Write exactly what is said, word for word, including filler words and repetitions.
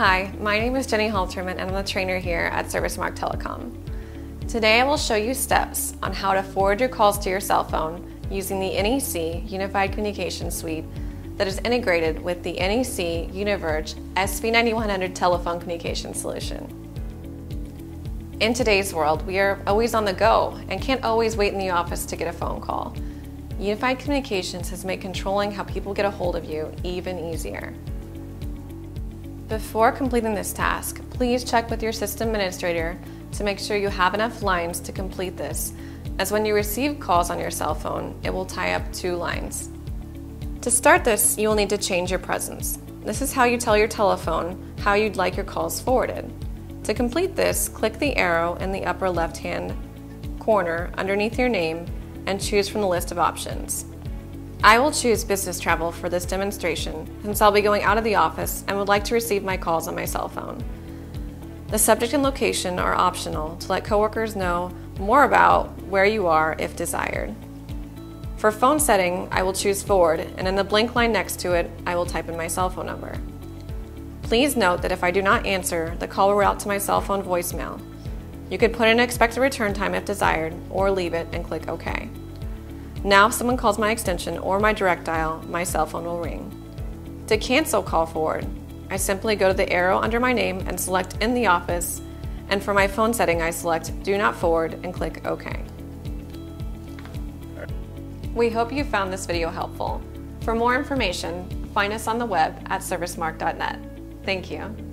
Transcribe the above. Hi, my name is Jenny Halterman and I'm the trainer here at ServiceMark Telecom. Today I will show you steps on how to forward your calls to your cell phone using the N E C Unified Communications Suite that is integrated with the N E C Univerge S V ninety-one hundred telephone communication solution. In today's world, we are always on the go and can't always wait in the office to get a phone call. Unified Communications has made controlling how people get a hold of you even easier. Before completing this task, please check with your system administrator to make sure you have enough lines to complete this, as when you receive calls on your cell phone, it will tie up two lines. To start this, you will need to change your presence. This is how you tell your telephone how you'd like your calls forwarded. To complete this, click the arrow in the upper left-hand corner underneath your name and choose from the list of options. I will choose business travel for this demonstration since I'll be going out of the office and would like to receive my calls on my cell phone. The subject and location are optional to let coworkers know more about where you are if desired. For phone setting, I will choose forward, and in the blank line next to it, I will type in my cell phone number. Please note that if I do not answer, the call will route to my cell phone voicemail. You could put in an expected return time if desired, or leave it and click OK. Now if someone calls my extension or my direct dial, my cell phone will ring. To cancel call forward, I simply go to the arrow under my name and select in the office, and for my phone setting I select do not forward and click OK. We hope you found this video helpful. For more information, find us on the web at servicemark dot net. Thank you.